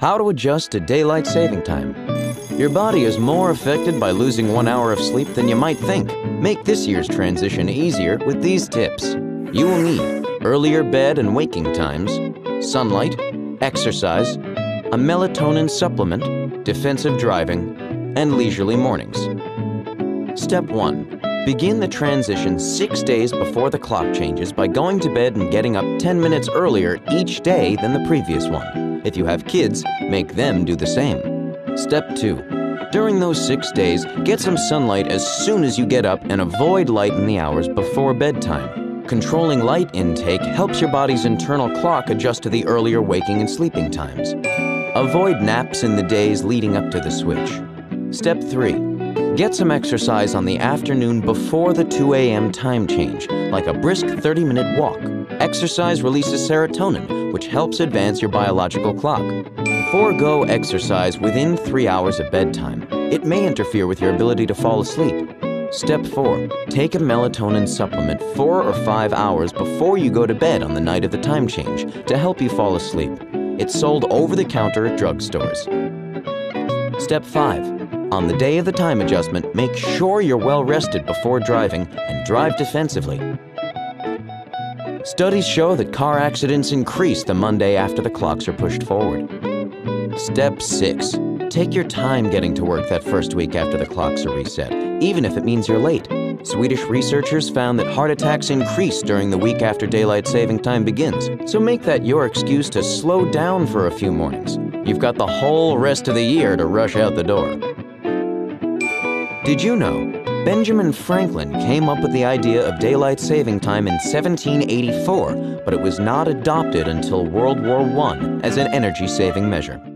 How to adjust to daylight saving time. Your body is more affected by losing 1 hour of sleep than you might think. Make this year's transition easier with these tips. You will need earlier bed and waking times, sunlight, exercise, a melatonin supplement, defensive driving, and leisurely mornings. Step 1. Begin the transition 6 days before the clock changes by going to bed and getting up 10 minutes earlier each day than the previous one. If you have kids, make them do the same. Step 2. During those 6 days, get some sunlight as soon as you get up and avoid light in the hours before bedtime. Controlling light intake helps your body's internal clock adjust to the earlier waking and sleeping times. Avoid naps in the days leading up to the switch. Step 3. Get some exercise on the afternoon before the 2 a.m. time change, like a brisk 30-minute walk. Exercise releases serotonin, which helps advance your biological clock. Forego exercise within 3 hours of bedtime. It may interfere with your ability to fall asleep. Step 4. Take a melatonin supplement 4 or 5 hours before you go to bed on the night of the time change to help you fall asleep. It's sold over the counter at drugstores. Step 5. On the day of the time adjustment, make sure you're well rested before driving and drive defensively. Studies show that car accidents increase the Monday after the clocks are pushed forward. Step 6. Take your time getting to work that first week after the clocks are reset, even if it means you're late. Swedish researchers found that heart attacks increase during the week after daylight saving time begins, so make that your excuse to slow down for a few mornings. You've got the whole rest of the year to rush out the door. Did you know? Benjamin Franklin came up with the idea of daylight saving time in 1784, but it was not adopted until World War I as an energy-saving measure.